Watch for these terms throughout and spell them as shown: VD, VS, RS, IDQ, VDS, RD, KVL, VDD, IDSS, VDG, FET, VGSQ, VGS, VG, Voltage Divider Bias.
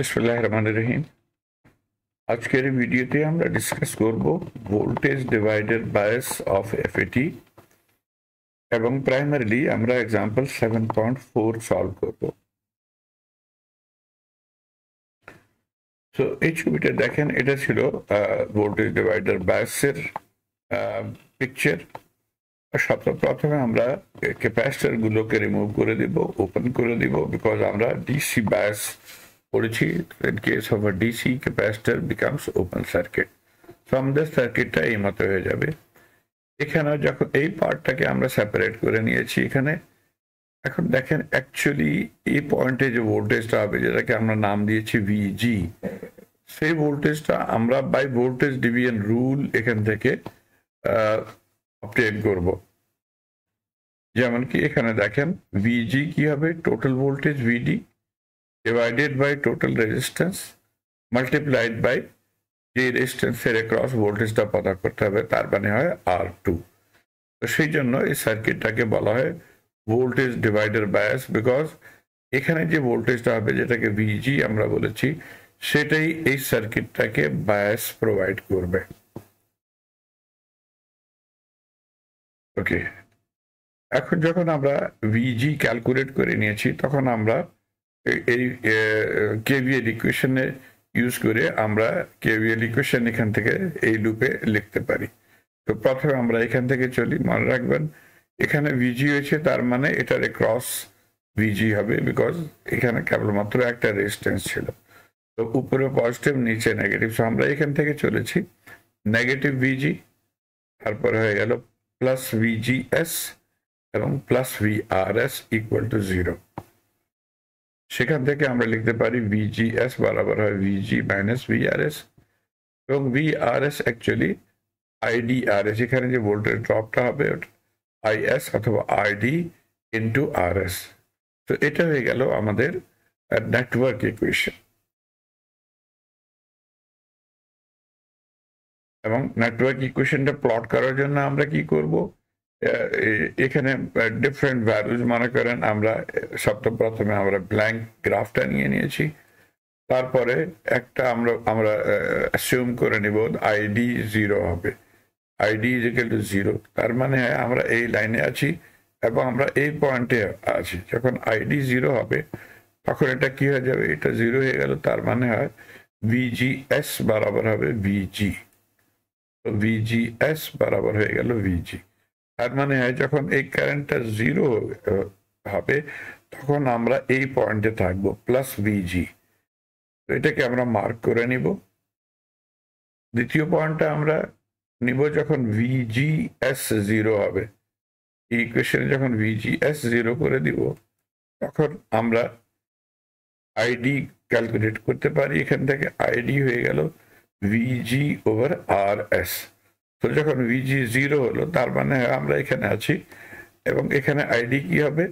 Bismillahirrahmanirrahim. আজকের ভিডিওতে আমরা ডিসকাস করব voltage divider bias of FET এবং প্রাইমারিলি আমরা एग्जांपल 7.4 সলভ করব। সো এই ছবিটা দেখেন, এটা ছিল ভোল্টেজ ডিভাইডার বায়াসের পিকচার। সর্বপ্রথমে আমরা ক্যাপাসিটর গুলোকে রিমুভ করে দেব, ওপেন করে দেব, বিকজ আমরা DC bias in case of a DC capacitor becomes open circuit. So আমাদের সার্কিটটা এই মত হয়ে যাবে। এখানে যখন এই পার্টটাকে আমরা সেপারেট করে নিয়েছি, এখানে এখন দেখেন অ্যাকচুয়ালি এই পয়েন্টে যে ভোল্টেজটা হবে, যেটাকে আমরা নাম দিয়েছি VG, সেই ভোল্টেজটা আমরা বাই ভোল্টেজ ডিভিশন রুল এখান থেকে অবটেইন করব। যেমন কি এখানে দেখেন VG কি হবে, total voltage VD divided by total resistance multiplied by J resistance across voltage টা পতা করতে হবে, তার মানে হয় R2। তো সেই জন্য এই সার্কিটটাকে বলা হয় ভোল্টেজ ডিভাইডার বায়াস, বিকজ এখানে যে ভোল্টেজটা হবে যেটাকে VG আমরা বলেছি, সেটাই এই সার্কিটটাকে বায়াস প্রোভাইড করবে। ওকে, এখন যখন আমরা VG ক্যালকুলেট করে নিয়েছি, তখন আমরা KVL equation use করে আমরা KVL equation এখান থেকে এই লুপে লিখতে পারি। তো প্রথমে আমরা এখান থেকে চলি, মনে রাখবেন এখানে VG হয়েছে, তার মানে এটার ক্রস VG হবে, বিকজ এখানে কেবলমাত্র একটা রেজিস্ট্যান্স ছিল। তো উপরে পজিটিভ নিচে নেগেটিভ, সো আমরা এখান থেকে চলেছি নেগেটিভ VG, তারপর হয়ে গেল প্লাস VGS এবং প্লাস VRS ইকুয়াল টু 0। সেখান থেকে আমরা লিখতে পারি VGS বরাবর হয় VG মাইনাস VRS, এবং VRS অ্যাকচুয়ালি IDRS, এখানে যে ভোল্টেজ ড্রপটা হবে IS অথবা RD ইন্টু RS। তো এটা হয়ে গেল আমাদের নেটওয়ার্ক ইকুয়েশন, এবং নেটওয়ার্ক ইকুয়েশনটা প্লট করার জন্য আমরা কি করব, এখানে ডিফারেন্ট ভ্যালুজ, মনে করেন আমরা সর্বপ্রথমে আমরা ব্ল্যাঙ্ক গ্রাফটা নিয়ে নিয়েছি, তারপরে একটা আমরা অ্যাসিউম করে নিব আইডি 0 হবে, আইডি ইকুয়াল টু 0, তার মানে আমরা এই লাইনে আছি এবং আমরা এই পয়েন্টে আছি। যখন আইডি 0 হবে তখন এটা কি হয়ে যাবে, এটা 0 হয়ে গেল, তার মানে হয় VGS বরাবর হবে VG। তো VGS বরাবর হয়ে গেল VG, তার মানে হয় যখন এই কারেন্টটা 0 হবে তখন আমরা এই পয়েন্টে থাকবো প্লাস VG। তো এটাকে আমরা মার্ক করে নিব। দ্বিতীয় পয়েন্টটা আমরা নিব যখন VGS 0 হবে, এই ইকুয়েশনে যখন VGS 0 করে দিব, তখন আমরা ID ক্যালকুলেট করতে পারি। এখান থেকে ID হয়ে গেল VG ওভার RS। তো যখন VG 0 হলো, তার মানে আমরা এখানে আছি এবং এখানে আইডি কি হবে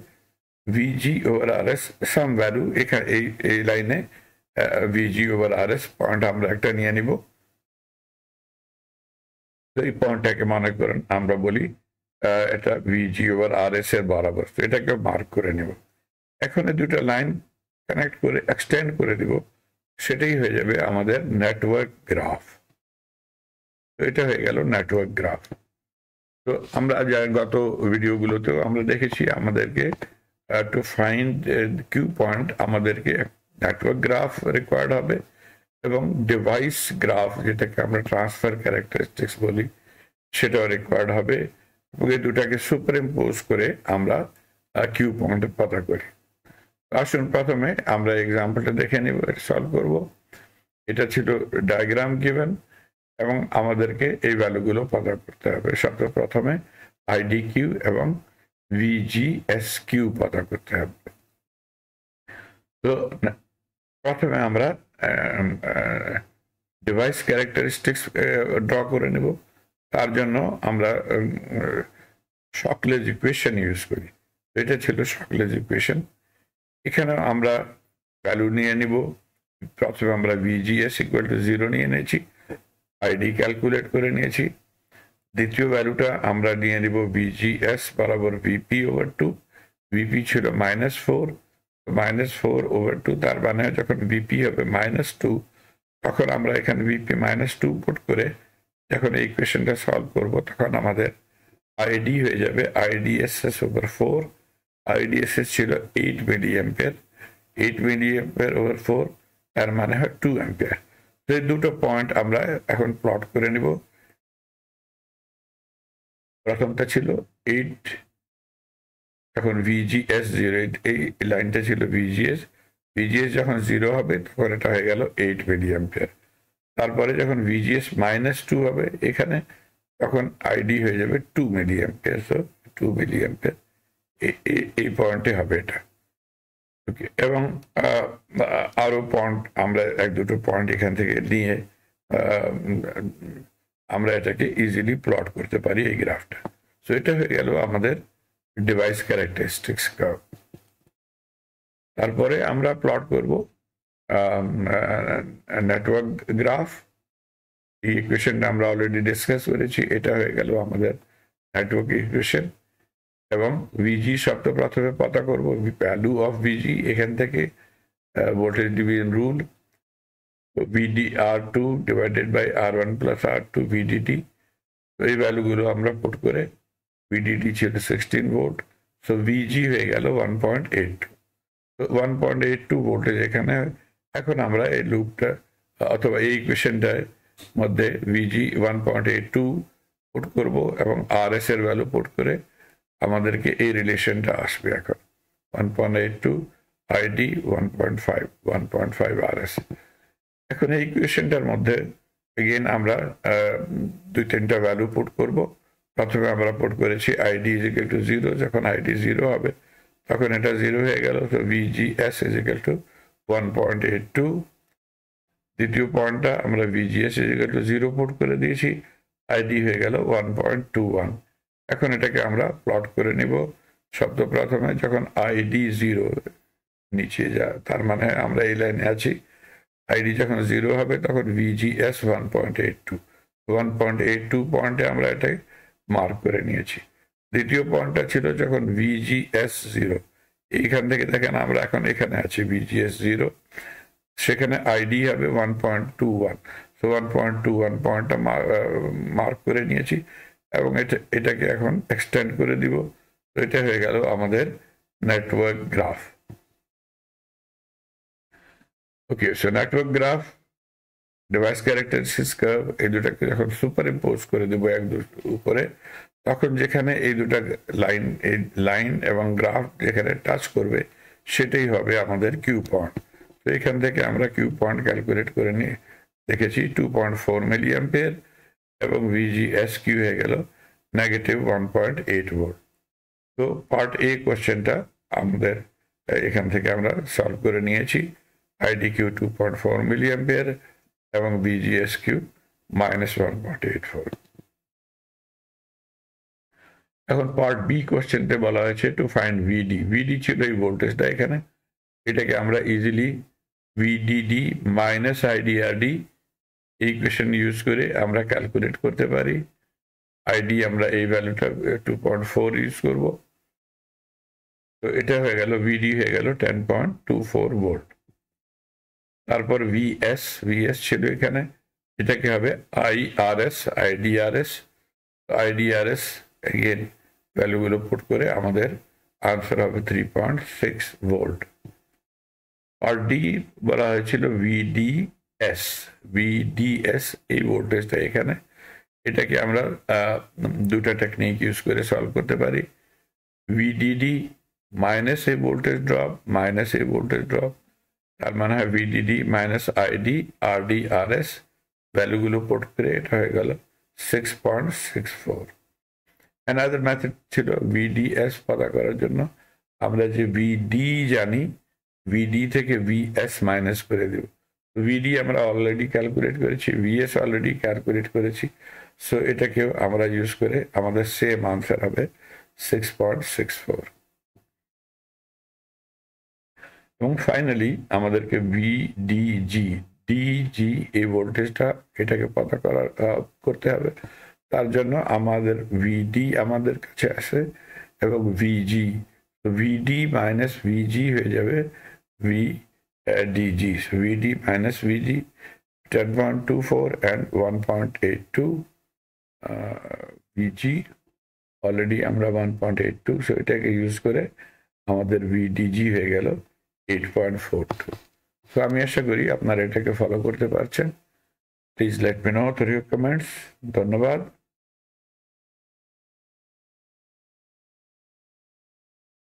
VG over RS some value, এখানে এই লাইনে VG ওভার RS পয়েন্ট আমরা একটা নিয়ে নিব। তো এই পয়েন্টটাকে মনে করেন আমরা বলি এটা VG ওভার RS এর বরাবর, তো এটাকে মার্ক করে নেব। এখন এই দুটো লাইন কানেক্ট করে এক্সটেন্ড করে দিব, সেটাই হয়ে যাবে আমাদের নেটওয়ার্ক গ্রাফ। তো এটা হয়ে গেল নেটওয়ার্ক গ্রাফ। তো আমরা গত ভিডিওগুলোতেও আমরা দেখেছি আমাদেরকে টু ফাইন্ড কিউ পয়েন্ট আমাদেরকে নেটওয়ার্ক গ্রাফ রিকোয়ার্ড হবে, এবং ডিভাইস গ্রাফ যেটাকে আমরা ট্রান্সফার ক্যারেক্টারিস্টিক্স বলি, সেটাও রিকোয়ার্ড হবে, এবং এই দুটাকে সুপার ইম্পোজ করে আমরা কিউ পয়েন্ট পতা করি। আসুন প্রথমে আমরা এক্সাম্পলটা দেখে নেব, সলভ করব। এটা ছিল ডায়াগ্রাম গিভেন এবং আমাদেরকে এই ভ্যালুগুলো পতা করতে হবে। সর্বপ্রথমে IDQ এবং VGSQ পতা করতে হবে। তো প্রথমে আমরা ডিভাইস ক্যারেক্টারিস্টিক্স ড্র করে নেব, তার জন্য আমরা শকলেজ ইকুয়েশন ইউজ করি। এটা ছিল শকলেজ ইকুয়েশন। এখানে আমরা ভ্যালু নিয়ে নিব, প্রথমে আমরা VGS ইকুয়াল টু 0 নিয়ে নিয়েছি, ID ক্যালকুলেট করে নিয়েছি। দ্বিতীয় ভ্যালুটা আমরা নিয়ে নিব VGS বরাবর VP ওভার 2, VP ছিল -4, minus 4 over 2 তার মানে যখন vp হবে minus 2 তখন আমরা এখানে vp minus 2 পুট করে যখন এই ইকুয়েশনটা সলভ করব তখন আমাদের id হয়ে যাবে IDSS over 4 IDSS ছিল 8 milliampere 8 milliampere over 4 তার মানে হয় 2 অ্যাম্পিয়ার তো এই দুটো পয়েন্ট আমরা এখন প্লট করে নিব প্রথমটা ছিল 8 এখন VGS 08 এই লাইনটা ছিল VGS যখন 0 হবে তখন এটা হয়ে গেল 8 মিলি অ্যাম্পিয়ার তারপরে যখন VGS -2 হবে এখানে তখন ID হয়ে যাবে 2 milliampere so 2 milliampere এই পয়েন্টে হবে এটা ওকে এবং আরো পয়েন্ট আমরা এক দুটো পয়েন্ট এখান থেকে নিয়ে আমরা এটাকে ইজিলি প্লট করতে পারি এই গ্রাফটা সো এটা হয়ে গেল আমাদের device characteristics curve তারপরে আমরা প্লট করব নেটওয়ার্ক গ্রাফ এই ইকুয়েশনটা আমরা অলরেডি ডিসকাস করেছি এটা হয়ে গেল আমাদের নেটওয়ার্ক ইকুয়েশন এবং vg শব্দ প্রথমে পতা করব ভ্যালু অফ vg এখান থেকে voltage division rule vdr2 divided by r1 plus r2 vdd এই ভ্যালুগুলো আমরা পুট করে VDD ছিল 16 volt so VG হয়ে গেল 1.82 so 1.82 voltage এখানে এখন আমরা এই লুপটা অথবা এই ইকুয়েশনটার মধ্যে VG 1.82 পুট করব এবং RS এর ভ্যালু পুট করে আমাদেরকে এই রিলেশনটা আসবে এখন 1.82 ID 1.5 RS এখন এই ইকুয়েশনটার মধ্যে अगेन আমরা দুই তিনটা ভ্যালু পুট করব প্রথমে আমরা পুট করেছি id = 0 যখন id 0 হবে তখন এটা 0 হয়ে গেল তো vgs = 1.82 দ্বিতীয় পয়েন্টটা আমরা vgs = 0 পুট করে দিয়েছি id হয়ে গেল 1.21 এখন এটাকে আমরা প্লট করে নিব শব্দ প্রথমে যখন id 0 নিচে যায় তার মানে আমরা এই লাইনে আছি id যখন 0 হবে তখন vgs 1.82 1.82 পয়েন্টে আমরা এটা মার্ক করে নিয়েছি দ্বিতীয় পয়েন্টটা ছিল যখন VGS 0 এইখান থেকে দেখেন আমরা এখন এখানে আছি VGS 0 সেখানে ID হবে 1.21 সো 1.21 পয়েন্টটা মার্ক করে নিয়েছি এবং এটাকে এখন এক্সটেন্ড করে দিব তো এটা হয়ে গেল আমাদের network graph okay so network graph device characteristics curve এই দুটাকে যখন সুপারইম্পোজ করে দেব এক দুটো উপরে তখন যেখানে এই দুটো লাইন এবং গ্রাফ যেখানে টাচ করবে সেটাই হবে আমাদের কিউ পয়েন্ট তো এখান থেকে আমরা কিউ পয়েন্ট ক্যালকুলেট করে নিয়ে দেখেছি 2.4 মিলি অ্যাম্পিয়ার এবং VGSQ হয়ে গেল -1.8 ভোল্ট তো পার্ট এ কোশ্চেনটা আমাদের এখান থেকে আমরা সলভ করে নিয়েছি IDQ 2.4 মিলি অ্যাম্পিয়ার এবং VGSQ -1.84 এখন পার্ট বি কোশ্চেনতে বলা হয়েছে টু ফাইন্ড VD ছিল এই ভোল্টেজটা এখানে এটাকে আমরা ইজিলি VDD - IDRD এই ইকুয়েশন ইউজ করে আমরা ক্যালকুলেট করতে পারি ID আমরা এই ভ্যালুটা 2.4 ইউজ করব তো এটা হয়ে গেল VD হয়ে গেল 10.24 ভোল্ট তারপর VS ছিল এখানে এটাকে হবে IDRS अगेन ভ্যালু গুলো পুট করে আমাদের आंसर হবে 3.6 ভোল্ট আর D বলা হয়েছিল VDS এই ভোল্টেজটা এখানে এটাকে আমরা দুটো টেকনিক ইউজ করে সলভ করতে পারি VDD - এই ভোল্টেজ ড্রপ তার মানে হয় VDD - ID RD RS value গুলো পুট করে এটা হয়ে গেল 6.64 another method ছিল VDS পড়া করার জন্য আমরা যে VD জানি VD থেকে VS মাইনাস করে দেব VD আমরা অলরেডি ক্যালকুলেট করেছি VS অলরেডি ক্যালকুলেট করেছি সো এটাকে আমরা ইউজ করে আমাদের সেম आंसर হবে 6.64 এবং ফাইনালি আমাদেরকে VDG এই ভোল্টেজটা এটাকে পতা করতে হবে তার জন্য আমাদের VD আমাদের কাছে আছে এবং VG So VD minus VG হয়ে যাবে VDG. So VD minus VG 10.24 and 1.82 VG already আমরা 1.82, so এটাকে ইউজ করে আমাদের VDG হয়ে গেল 8.42. So আমি আশা করি আপনারা এটাকে ফলো করতে পারছেন. Please let me know through your comments. ধন্যবাদ.